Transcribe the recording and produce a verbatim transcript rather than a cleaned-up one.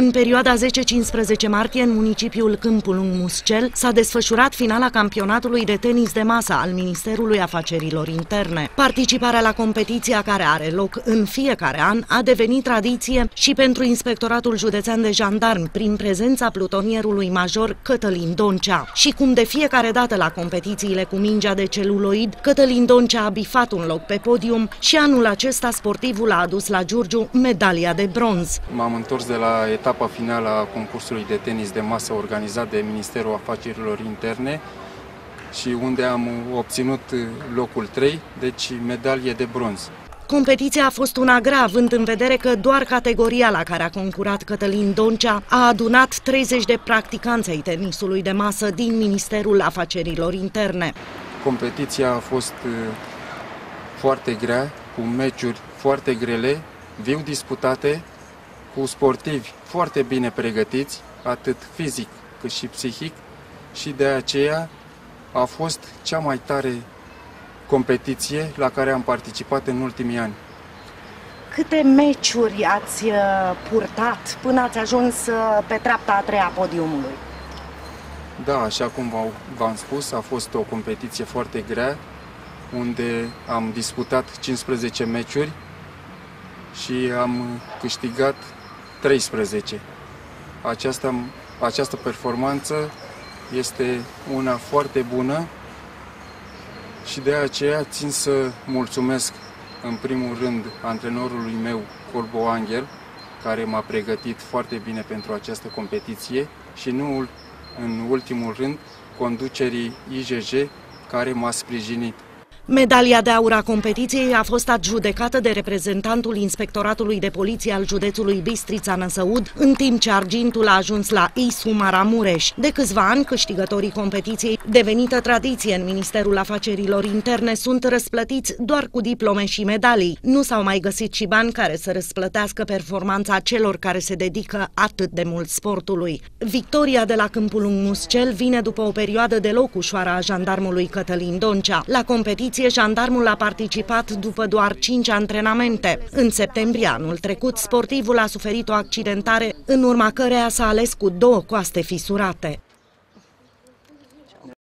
În perioada zece-cincisprezece martie, în municipiul Câmpulung Muscel, s-a desfășurat finala campionatului de tenis de masă al Ministerului Afacerilor Interne. Participarea la competiția care are loc în fiecare an a devenit tradiție și pentru Inspectoratul Județean de Jandarmi, prin prezența plutonierului major Cătălin Doncea. Și cum de fiecare dată la competițiile cu mingea de celuloid, Cătălin Doncea a bifat un loc pe podium și anul acesta sportivul a adus la Giurgiu medalia de bronz. M-am întors de la etapa finală a concursului de tenis de masă organizat de Ministerul Afacerilor Interne și unde am obținut locul trei, deci medalie de bronz. Competiția a fost una grea, având în vedere că doar categoria la care a concurat Cătălin Doncea a adunat treizeci de practicanți ai tenisului de masă din Ministerul Afacerilor Interne. Competiția a fost foarte grea, cu meciuri foarte grele, viu disputate, cu sportivi foarte bine pregătiți, atât fizic cât și psihic, și de aceea a fost cea mai tare competiție la care am participat în ultimii ani. Câte meciuri ați purtat până ați ajuns pe treapta a treia a podiumului? Da, așa cum v-am spus, a fost o competiție foarte grea, unde am disputat cincisprezece meciuri și am câștigat treisprezece. Aceasta, această performanță este una foarte bună și de aceea țin să mulțumesc în primul rând antrenorului meu, Corbo Anghel, care m-a pregătit foarte bine pentru această competiție și nu în ultimul rând conducerii I J J, care m-a sprijinit. Medalia de aur a competiției a fost adjudecată de reprezentantul Inspectoratului de Poliție al județului Bistrița Năsăud, în timp ce argintul a ajuns la Isu Maramureș. De câțiva ani, câștigătorii competiției, devenită tradiție în Ministerul Afacerilor Interne, sunt răsplătiți doar cu diplome și medalii. Nu s-au mai găsit și bani care să răsplătească performanța celor care se dedică atât de mult sportului. Victoria de la Câmpulung Muscel vine după o perioadă deloc ușoară a jandarmului Cătălin Doncea. La competiție, jandarmul a participat după doar cinci antrenamente. În septembrie anul trecut, sportivul a suferit o accidentare, în urma căreia s-a ales cu două coaste fisurate.